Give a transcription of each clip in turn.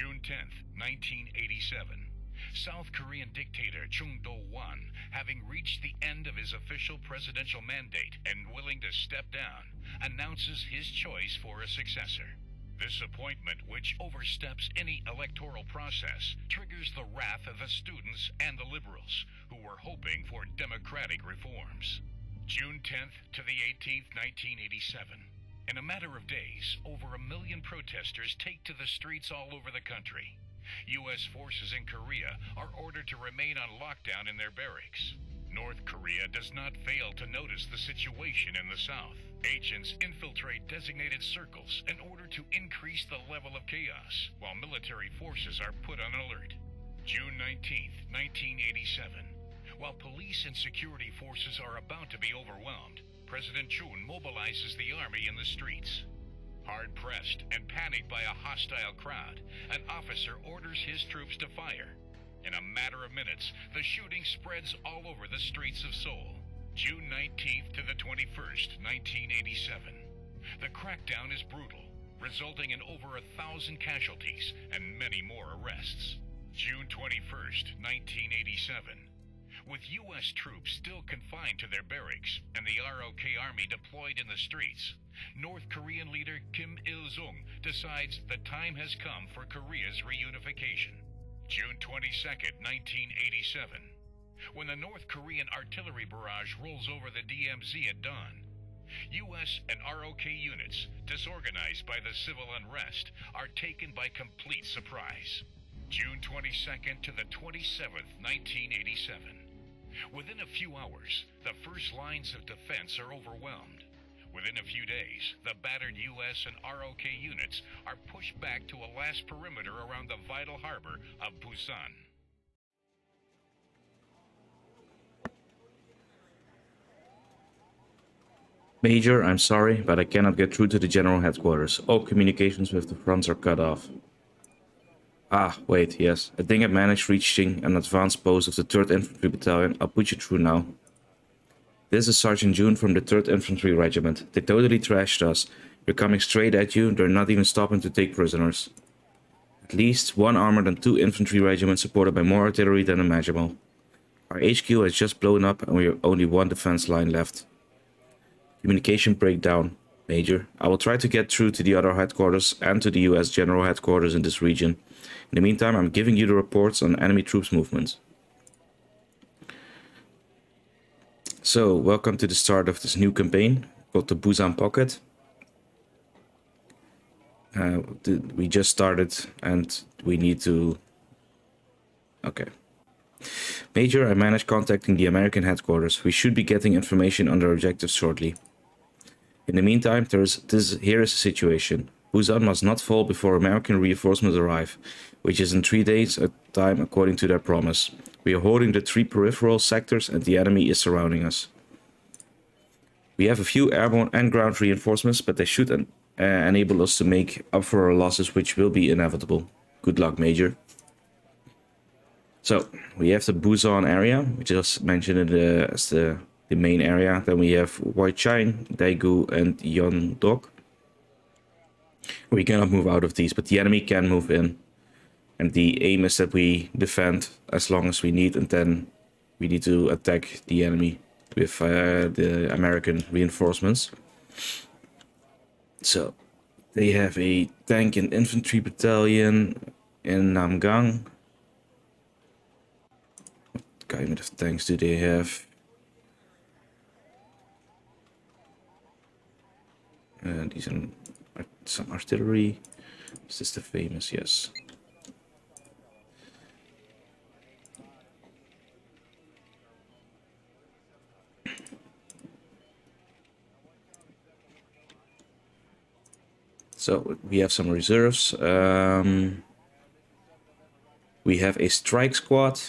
June 10th, 1987. South Korean dictator Chun Doo Hwan, having reached the end of his official presidential mandate and willing to step down, announces his choice for a successor. This appointment, which oversteps any electoral process, triggers the wrath of the students and the liberals, who were hoping for democratic reforms. June 10th to the 18th, 1987. In a matter of days, over 1 million protesters take to the streets all over the country. U.S. forces in Korea are ordered to remain on lockdown in their barracks. North Korea does not fail to notice the situation in the South. Agents infiltrate designated circles in order to increase the level of chaos, while military forces are put on alert. June 19th, 1987. While police and security forces are about to be overwhelmed, President Chun mobilizes the army in the streets. Hard-pressed and panicked by a hostile crowd, an officer orders his troops to fire. In a matter of minutes, the shooting spreads all over the streets of Seoul. June 19th to the 21st, 1987. The crackdown is brutal, resulting in over 1,000 casualties and many more arrests. June 21st, 1987. With U.S. troops still confined to their barracks and the ROK army deployed in the streets, North Korean leader Kim Il-sung decides the time has come for Korea's reunification. June 22, 1987. When the North Korean artillery barrage rolls over the DMZ at dawn, U.S. and ROK units, disorganized by the civil unrest, are taken by complete surprise. June 22nd to the 27th, 1987. Within a few hours, the first lines of defense are overwhelmed. Within a few days, the battered U.S. and ROK units are pushed back to a last perimeter around the vital harbor of Busan. Major, I'm sorry, but I cannot get through to the general headquarters. All communications with the fronts are cut off. Ah, wait, yes. I think I managed reaching an advanced post of the 3rd Infantry Battalion. I'll put you through now. This is Sergeant June from the 3rd Infantry Regiment. They totally trashed us. They're coming straight at you. They're not even stopping to take prisoners. At least one armored and 2 infantry regiments supported by more artillery than imaginable. Our HQ has just blown up and we have only one defense line left. Communication breakdown. Major, I will try to get through to the other headquarters and to the U.S. General Headquarters in this region. In the meantime, I'm giving you the reports on enemy troops movements. So, welcome to the start of this new campaign called the Busan Pocket. We just started and we need to... Okay. Major, I managed contacting the American headquarters. We should be getting information on their objectives shortly. In the meantime, here is the situation. Busan must not fall before American reinforcements arrive, which is in 3 days a time according to their promise. We are holding the 3 peripheral sectors and the enemy is surrounding us. We have a few airborne and ground reinforcements, but they should enable us to make up for our losses, which will be inevitable. Good luck, Major. So, we have the Busan area, which is mentioned as the main area. Then we have White Shine, Daegu and Yon Dok. We cannot move out of these, but the enemy can move in. And the aim is that we defend as long as we need, and then we need to attack the enemy with the American reinforcements. So, they have a tank and infantry battalion in Namgang. What kind of tanks do they have? These are some artillery. Is this the famous? Yes. So we have some reserves. We have a strike squad.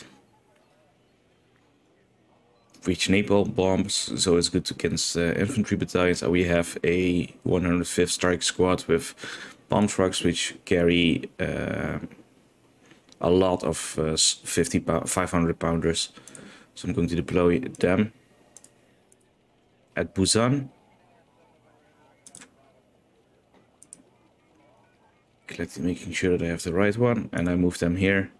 Reach napalm bombs, so it's good against infantry battalions. And we have a 105th strike squad with bomb trucks, which carry a lot of 500 pounders. So I'm going to deploy them at Busan. let's making sure that I have the right one, and I move them here.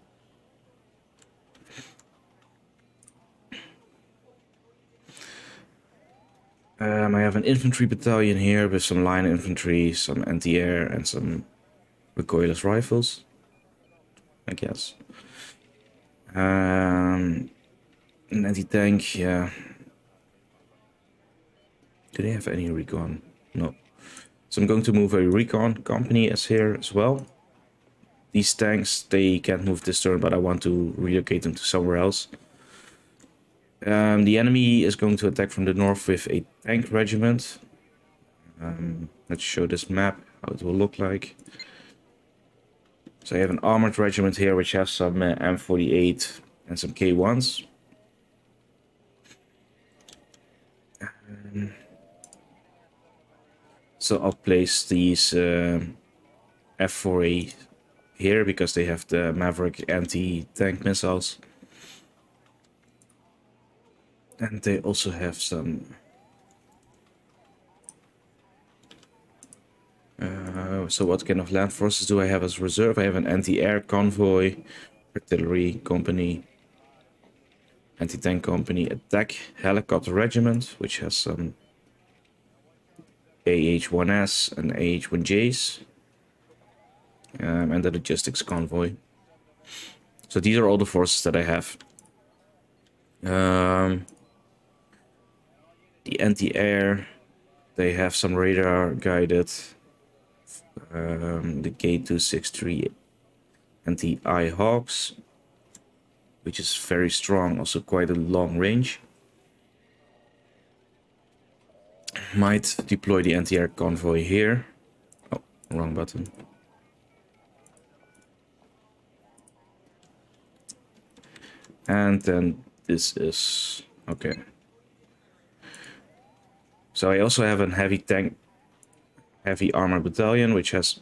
I have an infantry battalion here with some line infantry, some anti-air, and some recoilless rifles, I guess. An anti-tank, yeah. Do they have any recon? No. So I'm going to move a recon company as here as well. These tanks, they can't move this turn, but I want to relocate them to somewhere else. The enemy is going to attack from the north with a tank regiment. Let's show this map, how it will look like. So I have an armored regiment here, which has some M48 and some K1s. So I'll place these F4A here, because they have the Maverick anti-tank missiles. And they also have some... so what kind of land forces do I have as reserve? I have an anti-air convoy, artillery company, anti-tank company, attack helicopter regiment, which has some AH-1S and AH-1Js, and the logistics convoy. So these are all the forces that I have. The anti-air, they have some radar guided, the K263 anti-I Hawks, which is very strong, also quite a long range. Might deploy the anti-air convoy here. Oh, wrong button. And then this is... okay. So I also have a heavy tank... heavy armored battalion, which has...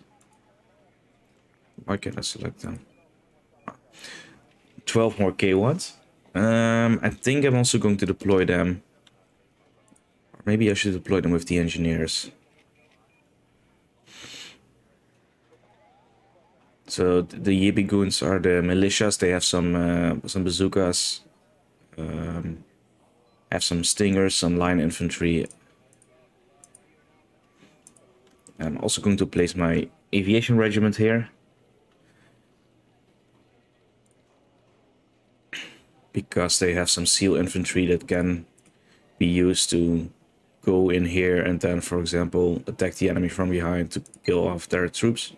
why can't I select them? 12 more K1s. I think I'm also going to deploy them. Maybe I should deploy them with the engineers. So the Yebiguns are the militias. They have some bazookas, have some stingers, some line infantry. I'm also going to place my aviation regiment here, because they have some SEAL infantry that can be used to go in here and then, for example, attack the enemy from behind to kill off their troops.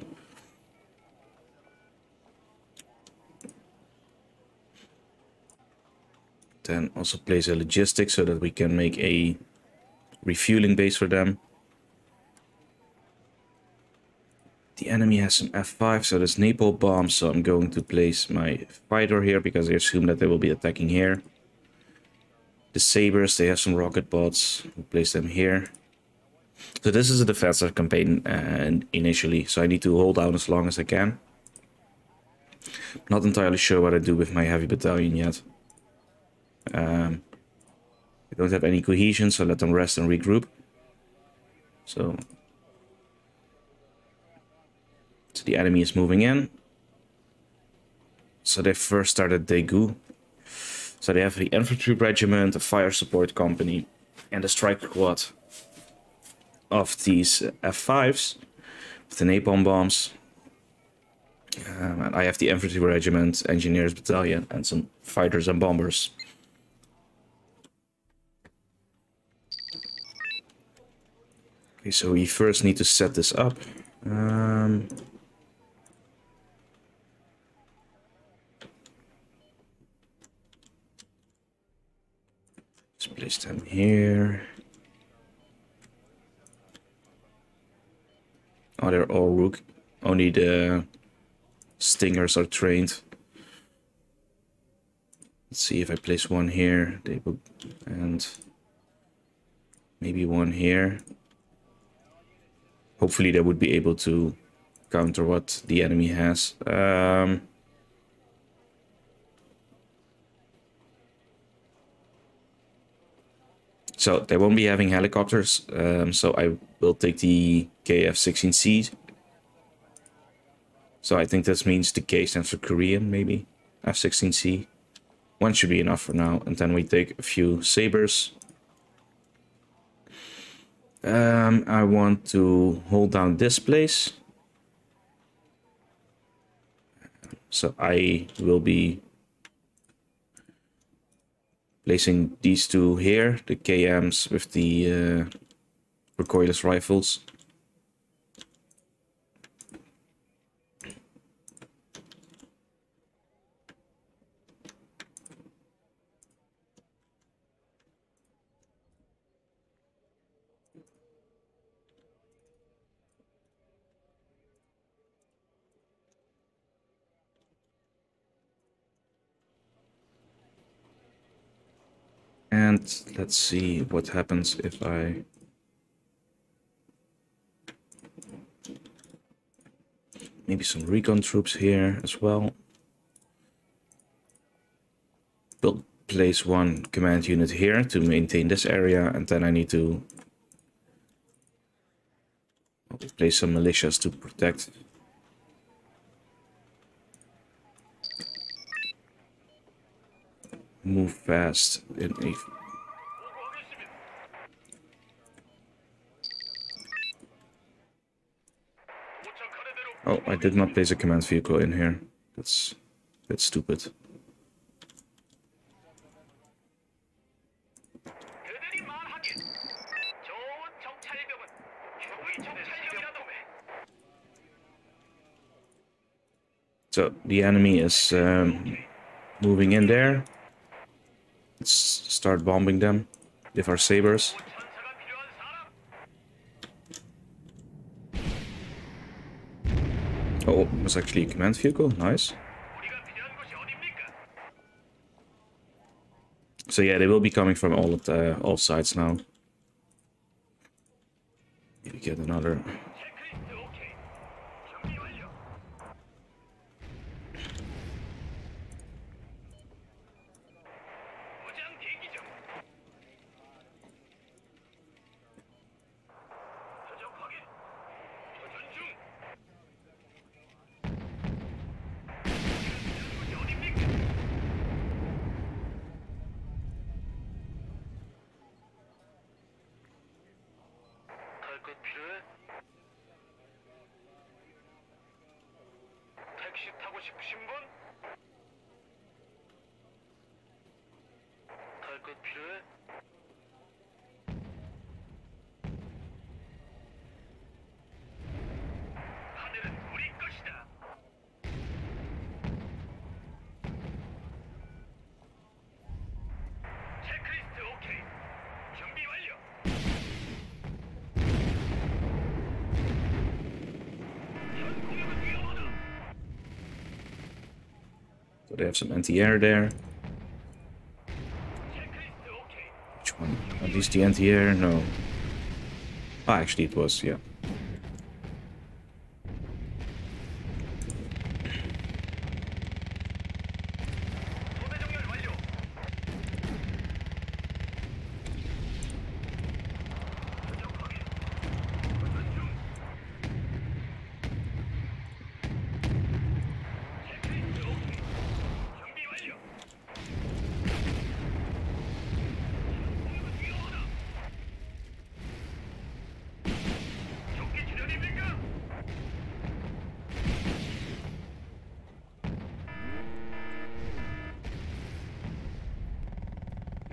Then also place a logistics so that we can make a refueling base for them. The enemy has some F5, so there's napalm bombs, so I'm going to place my fighter here because I assume that they will be attacking here. The sabers, they have some rocket bots. We'll place them here. So this is a defensive campaign initially, so I need to hold out as long as I can. Not entirely sure what I do with my heavy battalion yet. I don't have any cohesion, so let them rest and regroup. So the enemy is moving in. So they first started Daegu. So they have the infantry regiment, the fire support company, and the strike squad of these F5s with the napalm bombs. And I have the infantry regiment, engineers battalion, and some fighters and bombers. Okay, so we first need to set this up. Let's place them here. Oh, they're all rook. Only the stingers are trained. Let's see if I place one here. They will, and maybe one here. Hopefully they would be able to counter what the enemy has. So they won't be having helicopters, so I will take the KF-16C So I think this means the K stands for Korean, maybe. F-16C. One should be enough for now. And then we take a few sabers. I want to hold down this place. So I will be placing these two here, the KMs with the recoilless rifles. And let's see what happens if I... Maybe some recon troops here as well. We'll place one command unit here to maintain this area, and then I need to place some militias to protect. Move fast in a... Oh, I did not place a command vehicle in here. That's stupid. So the enemy is moving in there. Let's start bombing them with our sabers. Oh, it was actually a command vehicle. Nice. So yeah, they will be coming from all sides now. Maybe get another. They have some anti-air there. Which one? At least the anti-air? No. Ah, actually it was, yeah.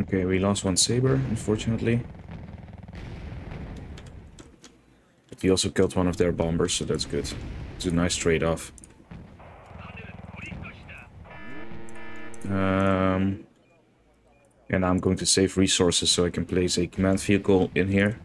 Okay, we lost one saber, unfortunately. But he also killed one of their bombers, so that's good. It's a nice trade-off. And I'm going to save resources so I can place a command vehicle in here.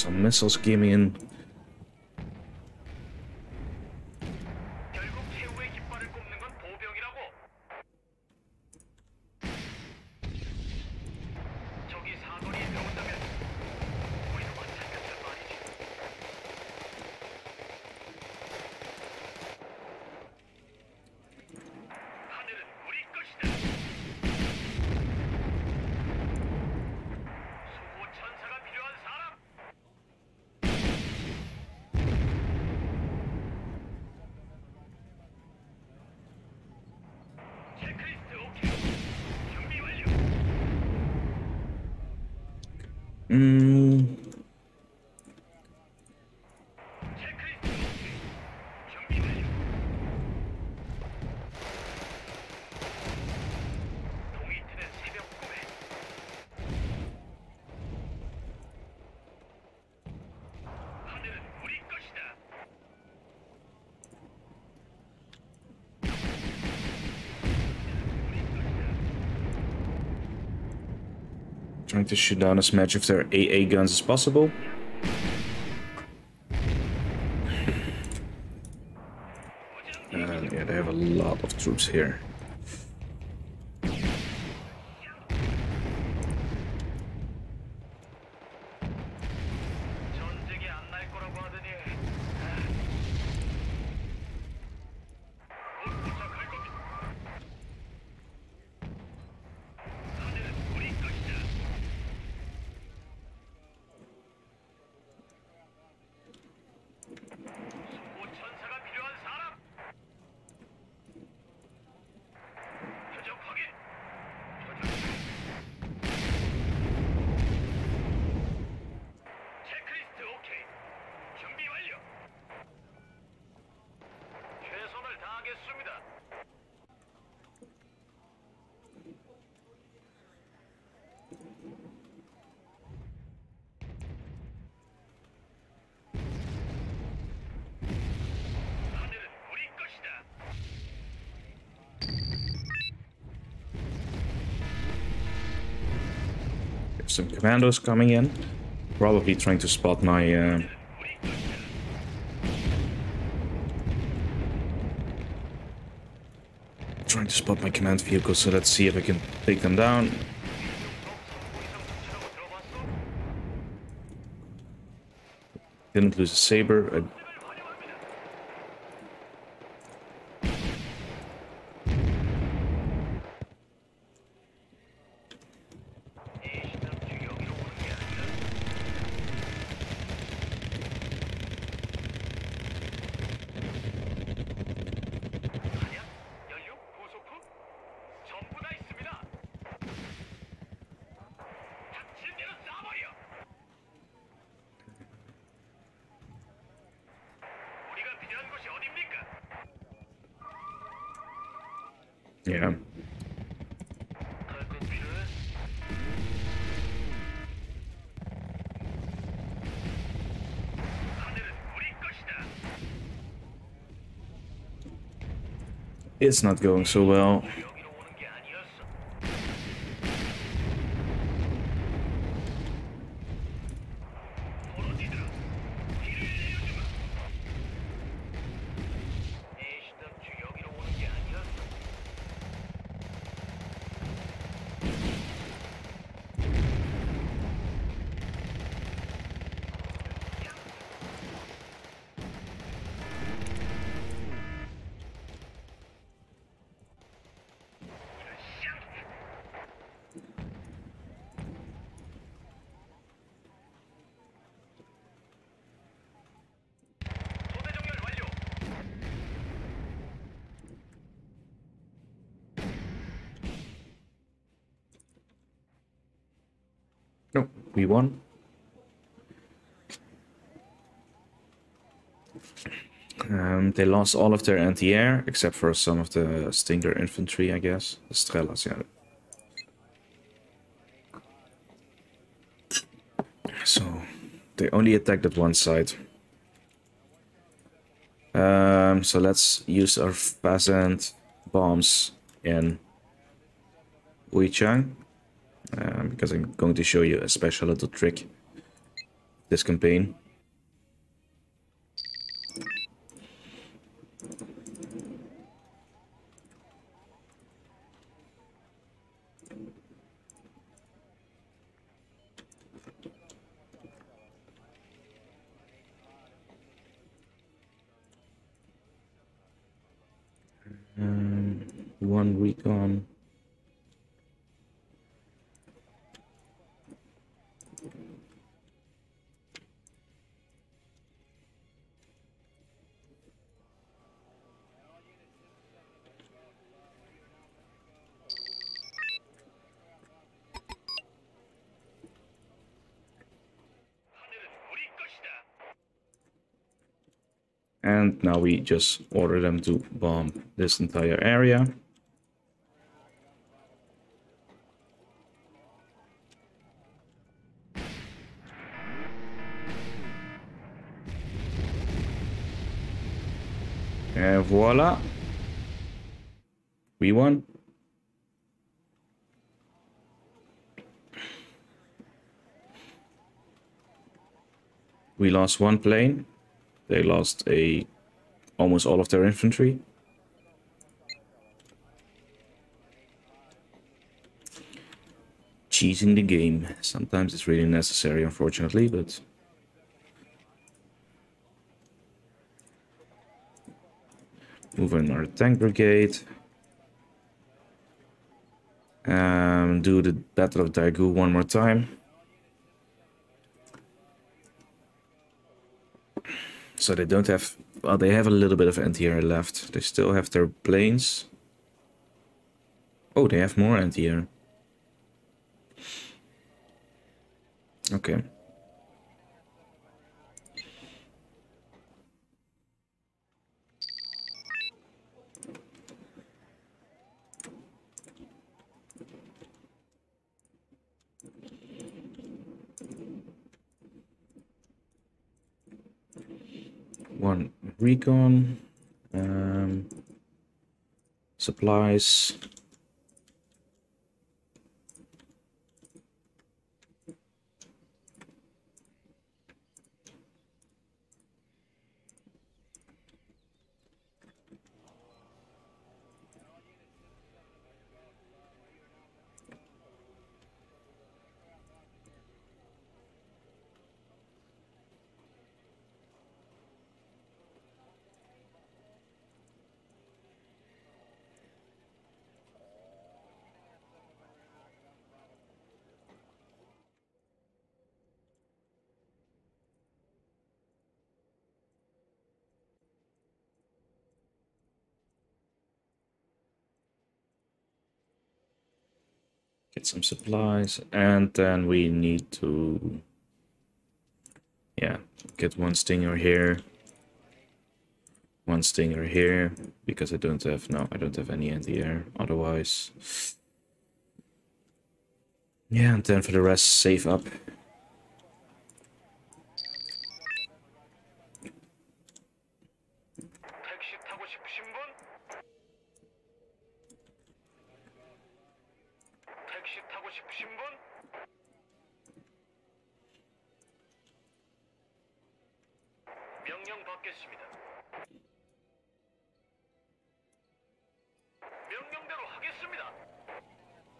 some missiles came in. Trying to shoot down as much of their AA guns as possible. Yeah, they have a lot of troops here. Some commandos coming in, probably trying to spot my command vehicle, so let's see if I can take them down. Didn't lose a saber. Yeah. It's not going so well. No, we won. They lost all of their anti-air, except for some of the Stinger infantry, I guess. Estrellas, yeah. So, they only attacked at one side. So let's use our pheasant bombs in Wuchang. Because I'm going to show you a special little trick this campaign. One recon. And now we just order them to bomb this entire area. And voila, we won. We lost one plane. They lost almost all of their infantry. Cheating the game. Sometimes it's really necessary, unfortunately, but moving our tank brigade. Do the Battle of Daegu one more time. So they don't have, well, they have a little bit of anti-air left. They still have their planes. Oh, they have more anti-air. Okay. One recon, supplies. Get some supplies, and then we need to, yeah, get one stinger here, one stinger here, because I don't have, no, I don't have any anti-air otherwise. Yeah, and then for the rest, save up.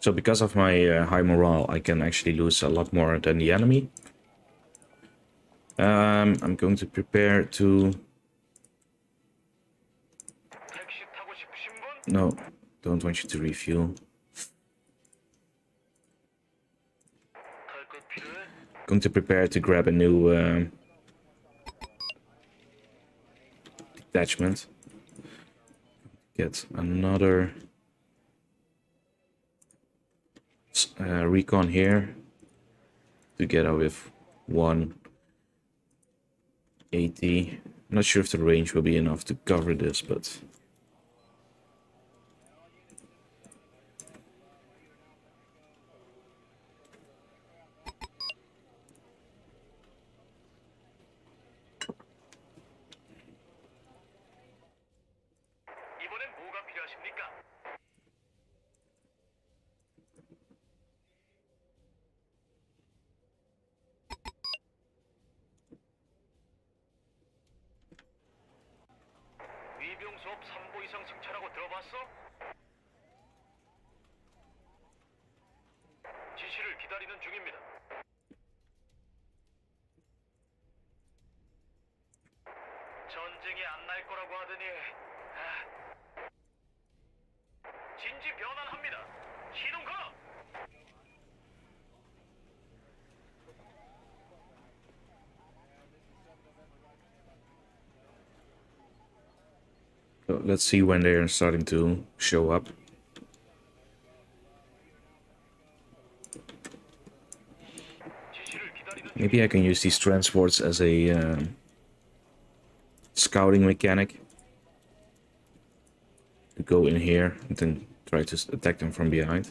So because of my high morale, I can actually lose a lot more than the enemy. I'm going to prepare to... No, don't want you to refuel. Going to prepare to grab a new detachment. Get another... recon here together with 180. I'm not sure if the range will be enough to cover this, but 인성 정찰하고 들어봤어? 지시를 기다리는 중입니다. 전쟁이 안 날 거라고 하더니 진지 변환합니다. 신혼 가! Let's see when they're starting to show up. Maybe I can use these transports as a scouting mechanic. To go in here and then try to attack them from behind.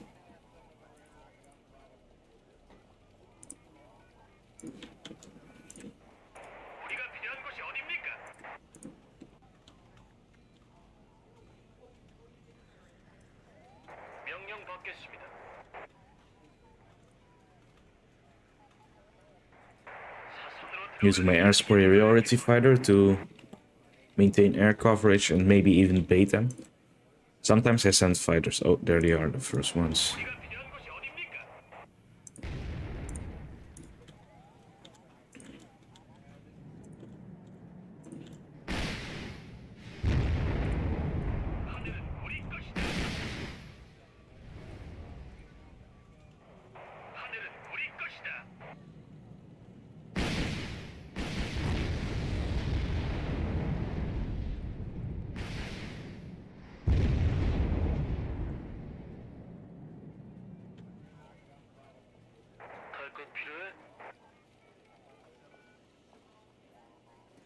Using my air superiority fighter to maintain air coverage and maybe even bait them. Sometimes I send fighters. Oh, there they are, the first ones.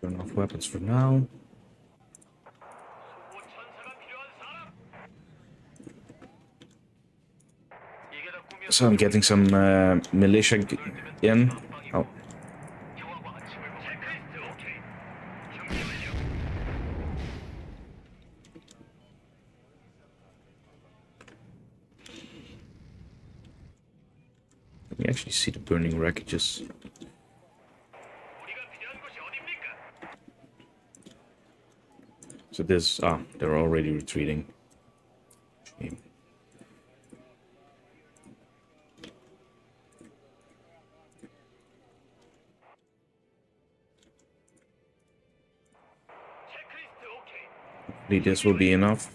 Turn off weapons for now. So I'm getting some militia in. Oh. Let me actually see the burning wreckages. So this, they're already retreating. Shame. Hopefully this will be enough.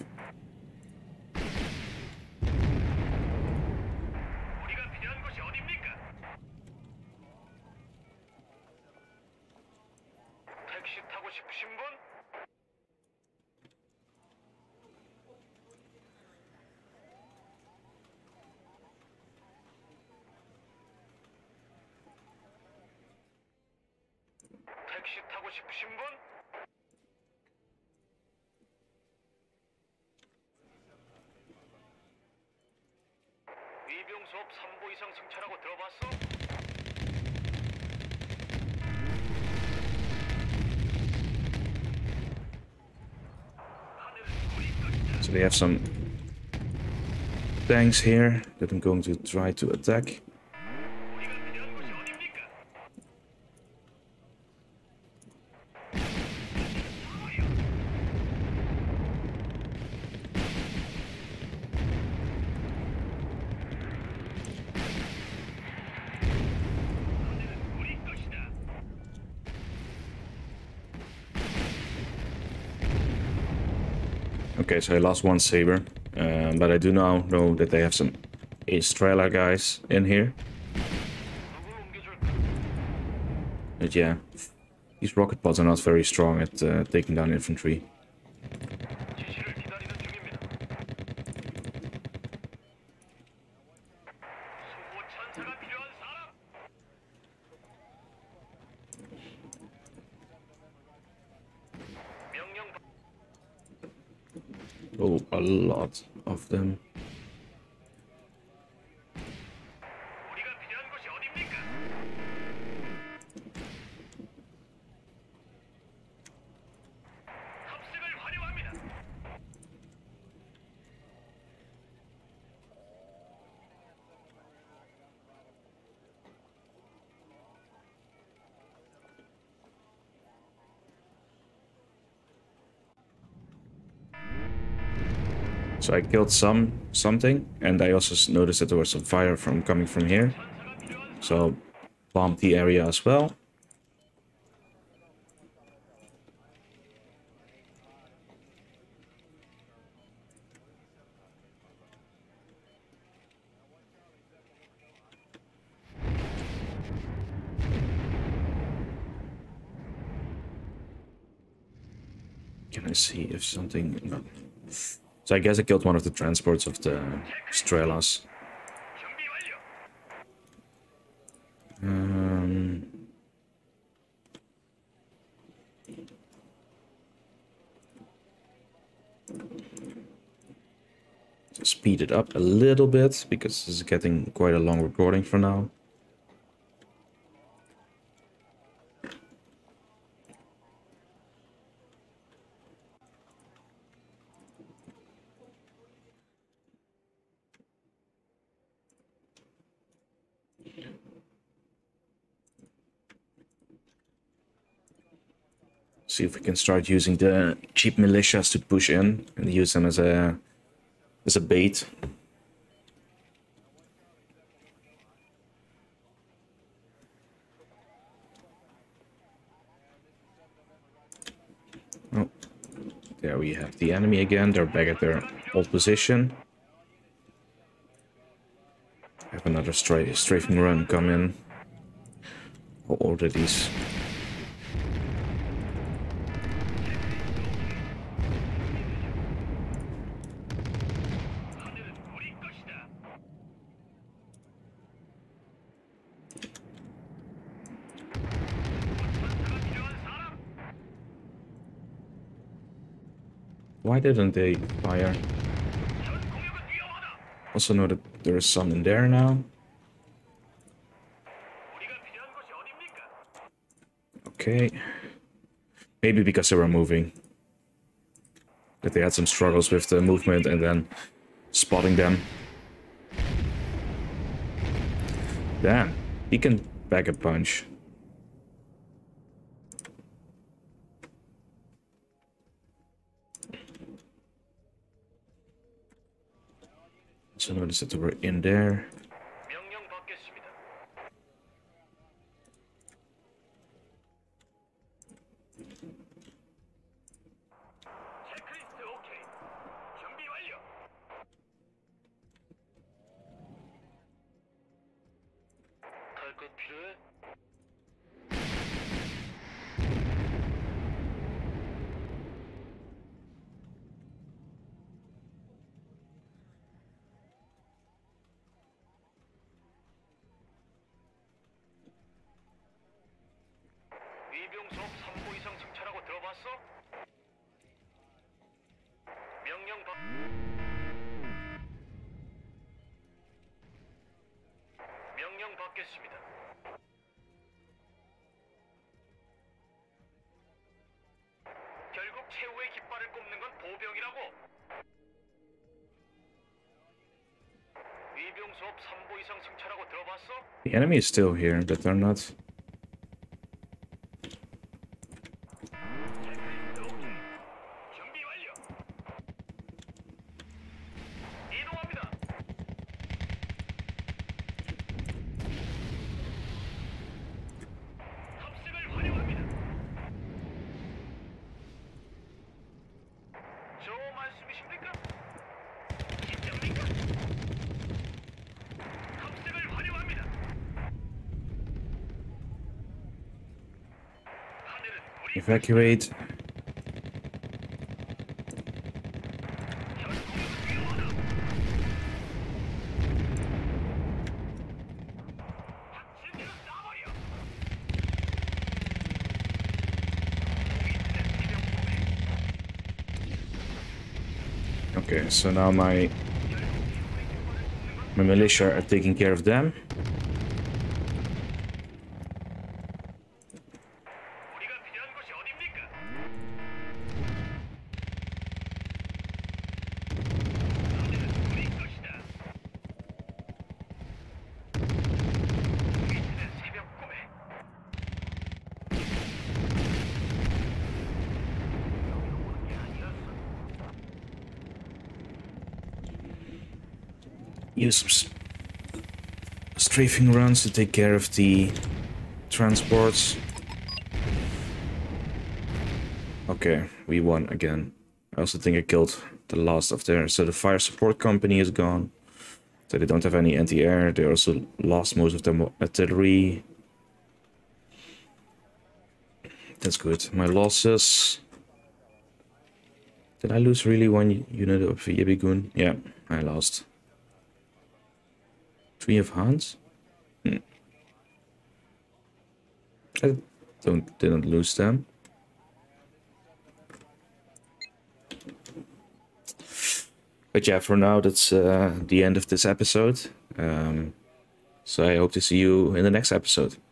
So they have some tanks here that I'm going to try to attack. Okay, so I lost one saber, but I do now know that they have some Estrella guys in here. But yeah, these rocket pods are not very strong at taking down infantry. Oh, a lot of them. So I killed something, and I also noticed that there was some fire coming from here. So bombed the area as well. Can I see if something... No. So I guess I killed one of the transports of the Estrellas. Speed it up a little bit, because this is getting quite a long recording for now. See if we can start using the cheap militias to push in and use them as a bait. Oh, there we have the enemy again. They're back at their old position. I have another strafing run come in. I'll order these. Why didn't they fire? Also know that there is some in there now. Okay. Maybe because they were moving. That they had some struggles with the movement and then spotting them. Damn, he can bag a punch. So notice that we're in there. The enemy is still here, but they're not. Evacuate. Okay, so now my militia are taking care of them. use some strafing runs to take care of the transports. Okay, we won again. I also think I killed the last of theirs. So the fire support company is gone. So they don't have any anti-air. They also lost most of their artillery. That's good. My losses... Did I lose really one unit of Yebigun? Yeah, I lost. 3 of Hans? Hmm. I didn't lose them. But yeah, for now that's the end of this episode. So I hope to see you in the next episode.